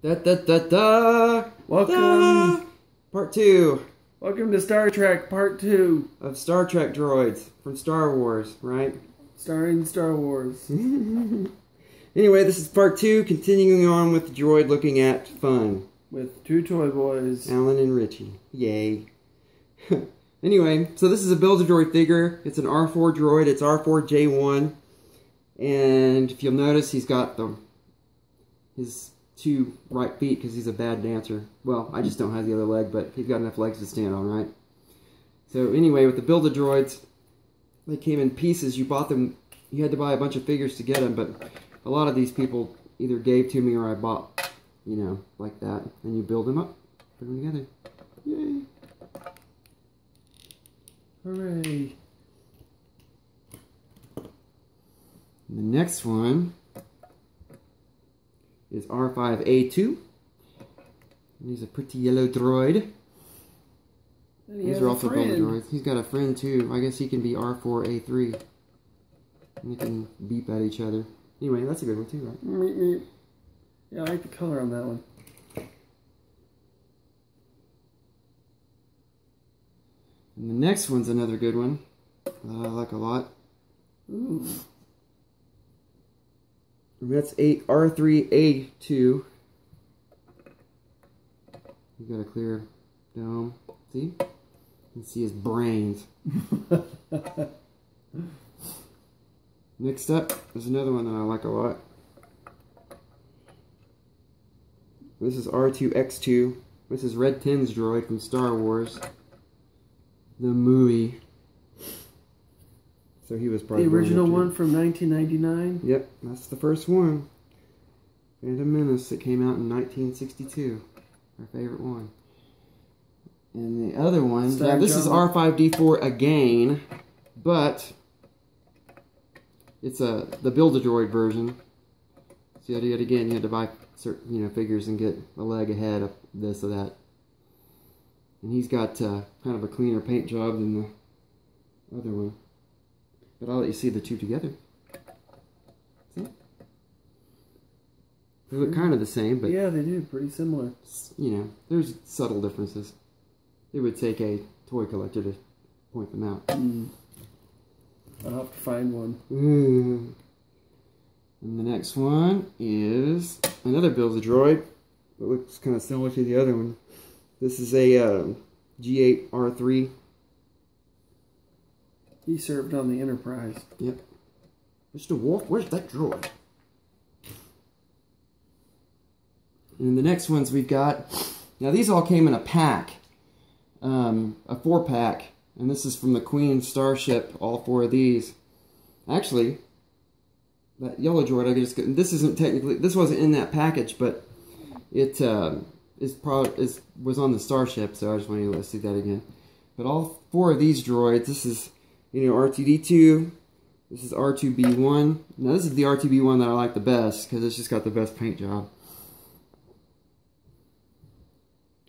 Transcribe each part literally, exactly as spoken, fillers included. Da da da da! Welcome, da. part two. Welcome to Star Trek, part two of Star Trek droids from Star Wars, right? Starring Star Wars. Anyway, this is part two, continuing on with droid looking at fun with two toy boys, Alan and Richie. Yay! Anyway, so this is a Build-A-Droid figure. It's an R four droid. It's R four J one, and if you'll notice, he's got the his. two right feet because he's a bad dancer. Well, I just don't have the other leg, but he's got enough legs to stand on, right? So anyway, with the Build-A-Droids, they came in pieces. You bought them, you had to buy a bunch of figures to get them, but a lot of these people either gave to me or I bought, you know, like that. And you build them up, put them together. Yay! Hooray! And the next one is R five A two. He's a pretty yellow droid. These are also build droids. He's got a friend too. I guess he can be R four A three. And they can beep at each other. Anyway, that's a good one too, right? Meep, meep. Yeah, I like the color on that one. And the next one's another good one that I like a lot. Ooh. That's a R three A two. You got a clear dome. See? You can see his brains. Next up, there's another one that I like a lot. This is R two X two. This is Red Tin's droid from Star Wars, the movie. So he was probably the original one from nineteen ninety-nine? Yep, that's the first one. Phantom Menace that came out in nineteen sixty-two. Our favorite one. And the other one, now this is R five D four again, but it's a the Build-A-Droid version. So you had to do it again. You had to buy certain, you know, figures and get a leg ahead of this or that. And he's got uh, kind of a cleaner paint job than the other one. But I'll let you see the two together. See? They look kind of the same, but... Yeah, they do. Pretty similar. You know, there's subtle differences. It would take a toy collector to point them out. Mm. I'll have to find one. Mm. And the next one is another Build-A-Droid. It looks kind of similar to the other one. This is a um, G eight R three. He served on the Enterprise. Yep. Mister Wolf, where's that droid? And the next ones we've got... Now, these all came in a pack. Um, a four-pack. And this is from the Queen Starship, all four of these. Actually, that yellow droid, I just... This isn't technically... This wasn't in that package, but it uh, is probably, is, was on the Starship, so I just wanted to see that again. But all four of these droids, this is... You know, R two D two, this is R two B one. Now this is the R two B one that I like the best, because it's just got the best paint job.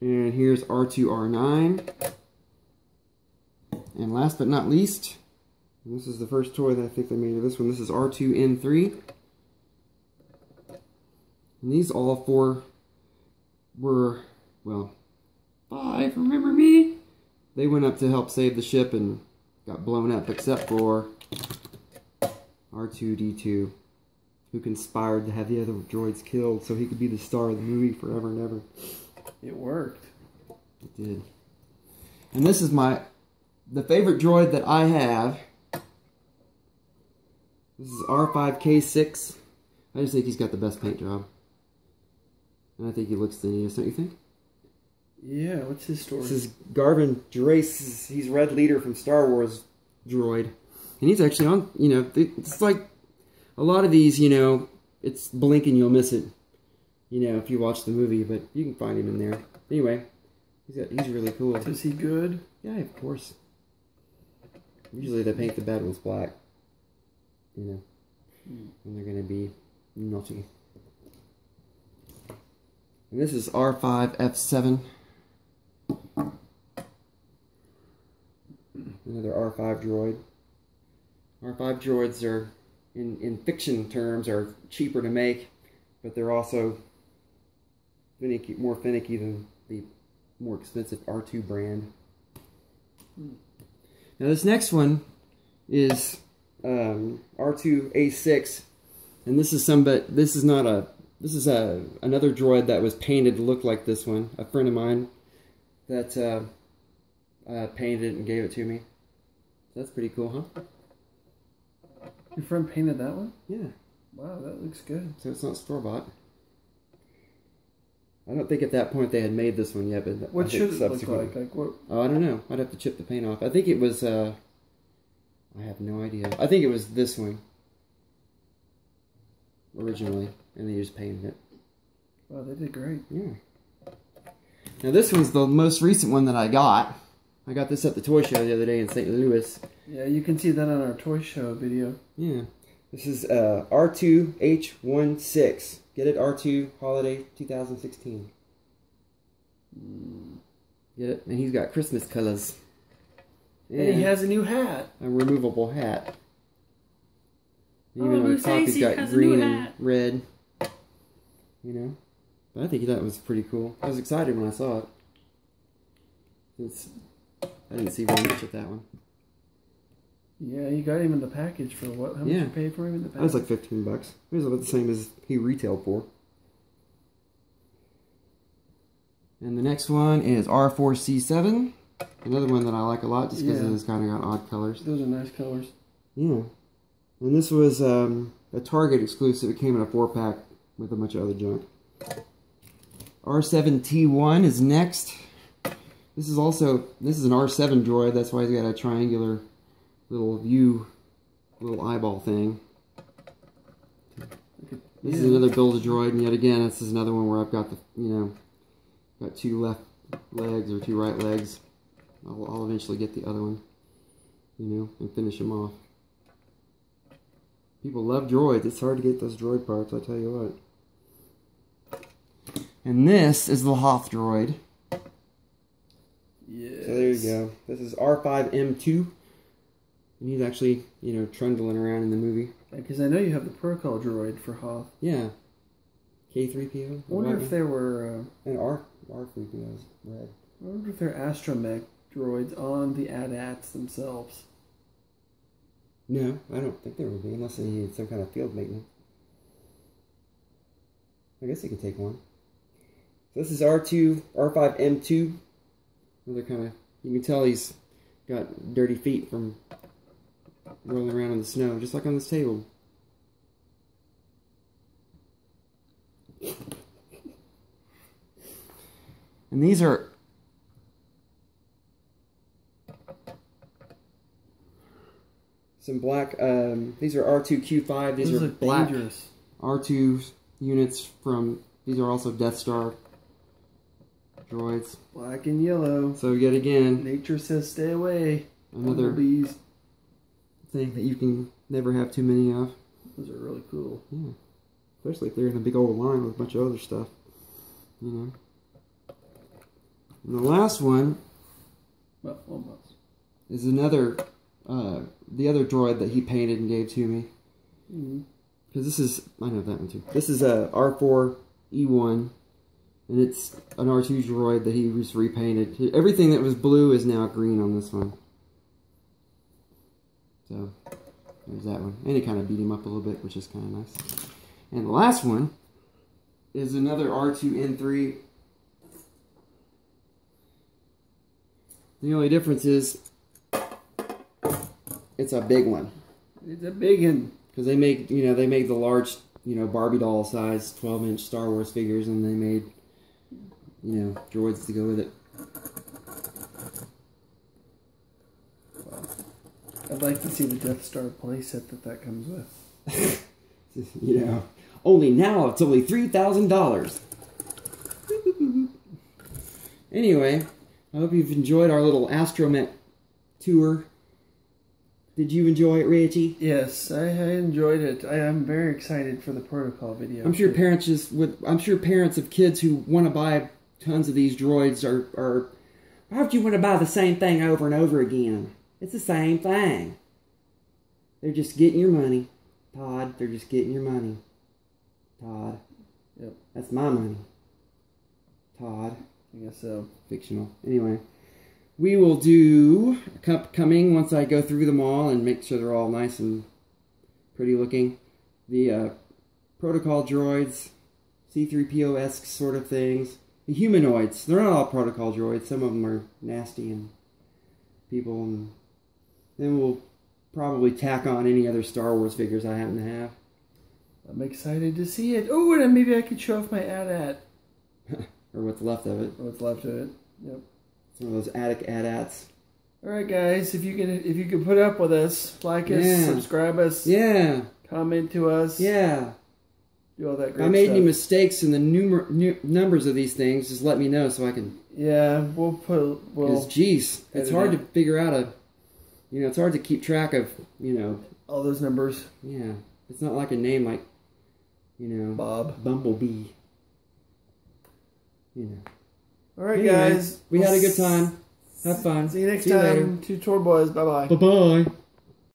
And here's R two R nine. And last but not least, this is the first toy that I think they made of this one. This is R two N three. And these all four were, well, five, remember me? They went up to help save the ship and got blown up, except for R two D two, who conspired to have the other droids killed so he could be the star of the movie forever and ever. It worked. It did. And this is my, the favorite droid that I have. This is R five K six. I just think he's got the best paint job. And I think he looks the neatest, don't you think? Yeah, what's his story? This is Garvin Drace. He's Red Leader from Star Wars droid. And he's actually on, you know, it's like a lot of these, you know, it's blink and you'll miss it, you know, if you watch the movie, but you can find him in there. Anyway, he's, got, he's really cool. Is he good? Yeah, of course. Usually they paint the bad ones black, you know, mm. and they're going to be naughty. And this is R five F seven. Another R five droid. R five droids are, in, in fiction terms, are cheaper to make, but they're also finicky, more finicky than the more expensive R two brand. Hmm. Now this next one is um, R two A six, and this is some, but this is not a, this is a another droid that was painted to look like this one. A friend of mine that uh, uh, painted it and gave it to me. That's pretty cool, huh? Your friend painted that one? Yeah. Wow, that looks good. So it's not store-bought. I don't think at that point they had made this one yet, but what should it look like? Like what? Oh, I don't know. I'd have to chip the paint off. I think it was, uh, I have no idea. I think it was this one originally, and they just painted it. Wow, they did great. Yeah. Now this one's the most recent one that I got. I got this at the toy show the other day in Saint Louis. Yeah, you can see that on our toy show video. Yeah. This is uh, R two H sixteen. Get it, R two Holiday twenty sixteen. Get it? And he's got Christmas colors. And, and he has a new hat. A removable hat. And even oh, on the top, he's got green and red. You know? But I think that was pretty cool. I was excited when I saw it. It's, I didn't see very much of that one. Yeah, you got him in the package for what? How much yeah. you paid for him in the package? That was like fifteen bucks. It was about the same as he retailed for. And the next one is R four C seven. Another one that I like a lot just because yeah. it's kind of got odd colors. Those are nice colors. Yeah. And this was um, a Target exclusive. It came in a four pack with a bunch of other junk. R seven T one is next. This is also, this is an R seven droid, that's why he's got a triangular little view, little eyeball thing. This yeah. is another Build-A-Droid, and yet again, this is another one where I've got the, you know, got two left legs or two right legs. I'll, I'll eventually get the other one, you know, and finish them off. People love droids. It's hard to get those droid parts, I tell you what. And this is the Hoth droid. Yes. So there you go. This is R five M two, and he's actually, you know, trundling around in the movie. Because I know you have the protocol droid for Hoth. Yeah. K three P O. I wonder if there were... Uh, and R three P O's red. I wonder if there are Astromech droids on the A T A Ts themselves. No, I don't think there would be, unless they needed some kind of field maintenance. I guess they could take one. So this is R two, R five M two. Another kind of, you can tell he's got dirty feet from rolling around in the snow, just like on this table. And these are, some black, um, these are R two Q five, these, these are, are black dangerous. R two units from, these are also Death Star droids. Black and yellow. So yet again, nature says stay away. Another bees thing that you can never have too many of. Those are really cool. Yeah, especially if they're in a big old line with a bunch of other stuff, you know. And the last one, well, almost, is another uh, the other droid that he painted and gave to me. Because mm-hmm. this is, I know that one too. This is a R four E one. And it's an R two droid that he just repainted. Everything that was blue is now green on this one. So, there's that one. And it kind of beat him up a little bit, which is kind of nice. And the last one is another R two N three. The only difference is it's a big one. It's a big one. Because they make, you know, they make the large, you know, Barbie doll size twelve inch Star Wars figures, and they made, you know, droids to go with it. Wow. I'd like to see the Death Star playset that that comes with. You know, only now it's only three thousand dollars. Anyway, I hope you've enjoyed our little Astromech tour. Did you enjoy it, Richie? Yes, I, I enjoyed it. I, I'm very excited for the protocol video. I'm sure parents just with I'm sure parents of kids who want to buy tons of these droids are are. Why would you want to buy the same thing over and over again? It's the same thing. They're just getting your money, Todd. They're just getting your money, Todd. Yep, that's my money. Todd, I guess so, fictional. Anyway, we will do a cup coming once I go through them all and make sure they're all nice and pretty looking. The uh, protocol droids, C three P O-esque sort of things. The humanoids, they're not all protocol droids, some of them are nasty and people, and then we'll probably tack on any other Star Wars figures I happen to have. I'm excited to see it. Oh, and maybe I could show off my A T A T. Or what's left of it. Or what's left of it. Yep. Some of those attic A T A Ts. All right, guys. If you can, if you can put up with us, like yeah. us, subscribe us, yeah, comment to us, yeah, do all that. Great I made stuff. Any mistakes in the numer nu numbers of these things? Just let me know so I can. Yeah, we'll put. Well, geez, it's hard to figure out a. You know, it's hard to keep track of, you know, all those numbers. Yeah. It's not like a name like, you know, Bob Bumblebee. You know. All right, anyway, guys. We we'll had a good time. Have fun. See you next see time. You later. Two tour boys. Bye-bye. Bye-bye.